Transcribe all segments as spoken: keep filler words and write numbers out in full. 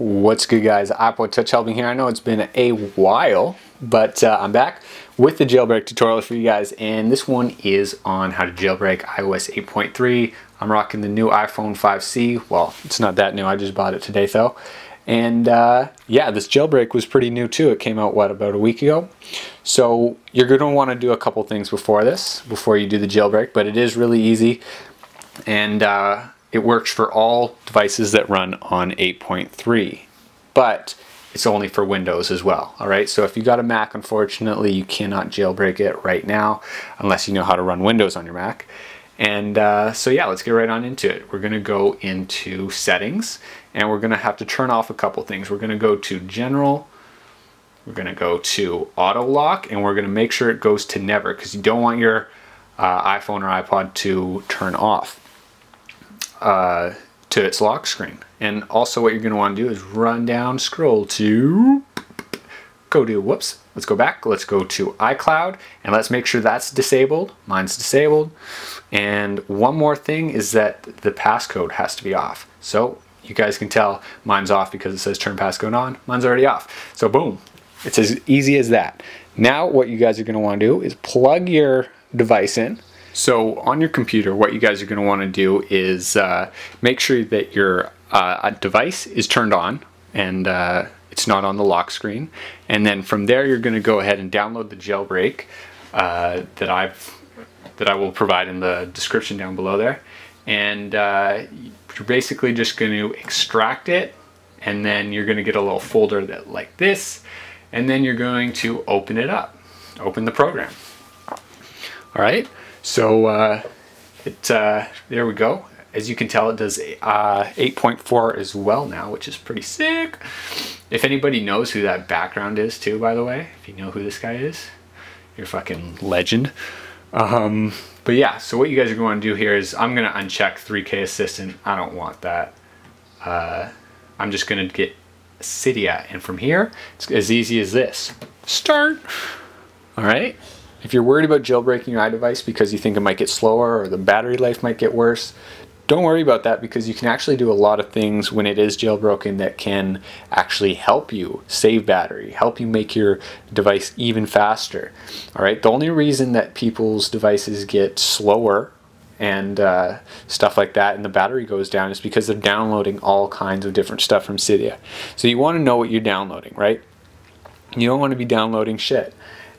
What's good, guys? iPod Touch Helping here. I know it's been a while, but uh, I'm back with the jailbreak tutorial for you guys, and this one is on how to jailbreak i O S eight point three. I'm rocking the new iPhone five C. Well, it's not that new. I just bought it today, though. And uh, yeah, this jailbreak was pretty new, too. It came out, what, about a week ago? So you're going to want to do a couple things before this, before you do the jailbreak, but it is really easy, and uh, it works for all devices that run on eight point three, but it's only for Windows as well. All right, so if you got a Mac, unfortunately, you cannot jailbreak it right now unless you know how to run Windows on your Mac. And uh, so yeah, let's get right on into it. We're gonna go into settings, and we're gonna have to turn off a couple things. We're gonna go to general, we're gonna go to auto lock, and we're gonna make sure it goes to never, because you don't want your uh, iPhone or iPod to turn off Uh, to its lock screen. And also what you're going to want to do is run down, scroll to, go to, whoops, let's go back, let's go to iCloud, and let's make sure that's disabled. Mine's disabled. And one more thing is that the passcode has to be off. So you guys can tell mine's off because it says turn passcode on. Mine's already off. So boom, it's as easy as that. Now what you guys are going to want to do is plug your device in. So on your computer, what you guys are going to want to do is uh, make sure that your uh, device is turned on and uh, it's not on the lock screen. And then from there, you're going to go ahead and download the jailbreak uh, that I've that I will provide in the description down below there. And uh, you're basically just going to extract it, and then you're going to get a little folder that like this, and then you're going to open it up, open the program. All right. So uh, it, uh, there we go. As you can tell, it does uh, eight point four as well now, which is pretty sick. If anybody knows who that background is too, by the way, if you know who this guy is, you're a fucking legend. Um, but yeah, so what you guys are going to do here is I'm going to uncheck three K Assistant. I don't want that. Uh, I'm just going to get Cydia. And from here, it's as easy as this. Start. All right. If you're worried about jailbreaking your iDevice because you think it might get slower or the battery life might get worse, don't worry about that, because you can actually do a lot of things when it is jailbroken that can actually help you save battery, help you make your device even faster. All right, the only reason that people's devices get slower and uh, stuff like that and the battery goes down is because they're downloading all kinds of different stuff from Cydia. So you want to know what you're downloading, right? You don't want to be downloading shit.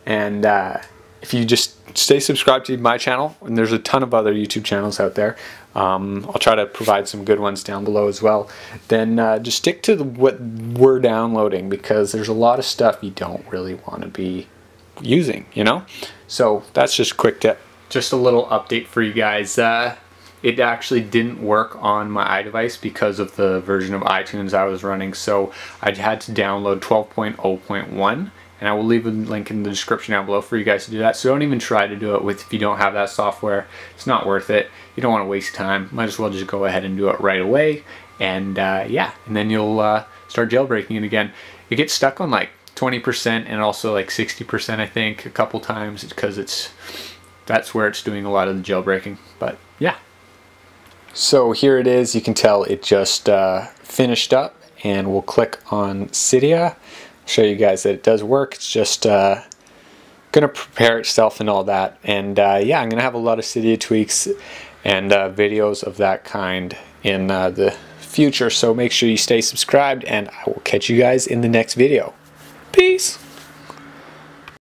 And uh, if you just stay subscribed to my channel, and there's a ton of other YouTube channels out there, um, I'll try to provide some good ones down below as well, then uh, just stick to the, what we're downloading, because there's a lot of stuff you don't really want to be using, you know? So that's just a quick tip. Just a little update for you guys. Uh, it actually didn't work on my iDevice because of the version of iTunes I was running, so I had to download twelve point oh point one. And I will leave a link in the description down below for you guys to do that. So don't even try to do it with if you don't have that software. It's not worth it. You don't want to waste time. Might as well just go ahead and do it right away. And uh, yeah, and then you'll uh, start jailbreaking it again. It gets stuck on like twenty percent and also like sixty percent, I think, a couple times, because it's that's where it's doing a lot of the jailbreaking. But yeah. So here it is. You can tell it just uh, finished up, and we'll click on Cydia. Show you guys that it does work. It's just uh, gonna prepare itself and all that. And uh, yeah, I'm gonna have a lot of Cydia tweaks and uh, videos of that kind in uh, the future, so make sure you stay subscribed, and I will catch you guys in the next video. Peace.